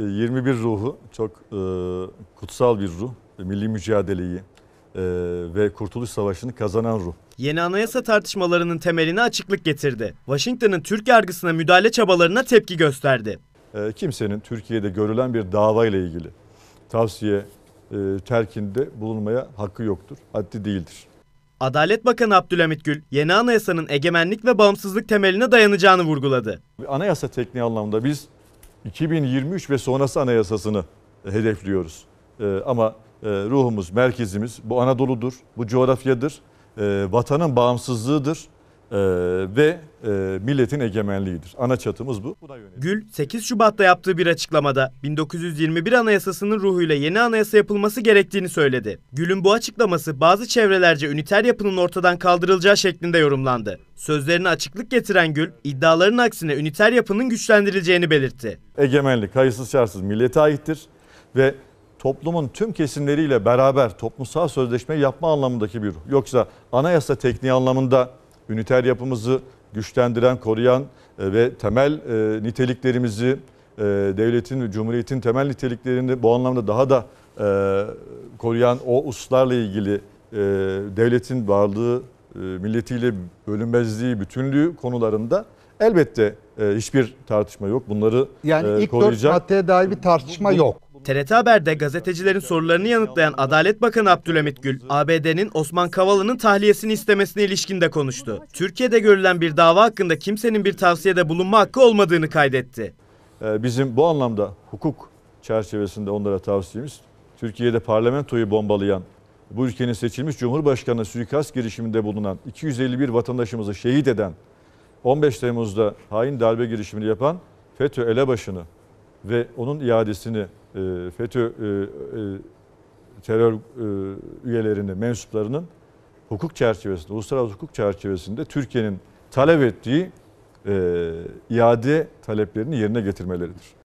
21 ruhu çok kutsal bir ruh. Milli mücadeleyi ve Kurtuluş Savaşı'nı kazanan ruh. Yeni anayasa tartışmalarının temeline açıklık getirdi. Washington'ın Türk yargısına müdahale çabalarına tepki gösterdi. Kimsenin Türkiye'de görülen bir davayla ilgili tavsiye terkinde bulunmaya hakkı yoktur. Haddi değildir. Adalet Bakanı Abdülhamit Gül, yeni anayasanın egemenlik ve bağımsızlık temeline dayanacağını vurguladı. Anayasa tekniği anlamında biz 2023 ve sonrası anayasasını hedefliyoruz. Ama ruhumuz, merkezimiz bu Anadolu'dur, bu coğrafyadır, vatanın bağımsızlığıdır ve milletin egemenliğidir. Ana çatımız bu. Gül, 8 Şubat'ta yaptığı bir açıklamada 1921 Anayasası'nın ruhuyla yeni anayasa yapılması gerektiğini söyledi. Gül'ün bu açıklaması bazı çevrelerce üniter yapının ortadan kaldırılacağı şeklinde yorumlandı. Sözlerine açıklık getiren Gül, iddiaların aksine üniter yapının güçlendirileceğini belirtti. Egemenlik kayıtsız şartsız millete aittir ve toplumun tüm kesimleriyle beraber toplumsal sözleşme yapma anlamındaki bir ruh. Yoksa anayasa tekniği anlamında üniter yapımızı güçlendiren, koruyan ve temel niteliklerimizi, devletin ve cumhuriyetin temel niteliklerini bu anlamda daha da koruyan o uslarla ilgili devletin varlığı, milletiyle bölünmezliği, bütünlüğü konularında elbette hiçbir tartışma yok. Bunları yani ilk koruyacak. 4 maddeye dair bir tartışma yok. TRT Haber'de gazetecilerin sorularını yanıtlayan Adalet Bakanı Abdülhamit Gül, ABD'nin Osman Kavala'nın tahliyesini istemesine ilişkin de konuştu. Türkiye'de görülen bir dava hakkında kimsenin bir tavsiyede bulunma hakkı olmadığını kaydetti. Bizim bu anlamda hukuk çerçevesinde onlara tavsiyemiz, Türkiye'de parlamentoyu bombalayan, bu ülkenin seçilmiş Cumhurbaşkanı suikast girişiminde bulunan, 251 vatandaşımızı şehit eden, 15 Temmuz'da hain darbe girişimini yapan FETÖ elebaşını ve onun iadesini FETÖ terör üyelerinin, mensuplarının hukuk çerçevesinde, uluslararası hukuk çerçevesinde Türkiye'nin talep ettiği iade taleplerini yerine getirmeleridir.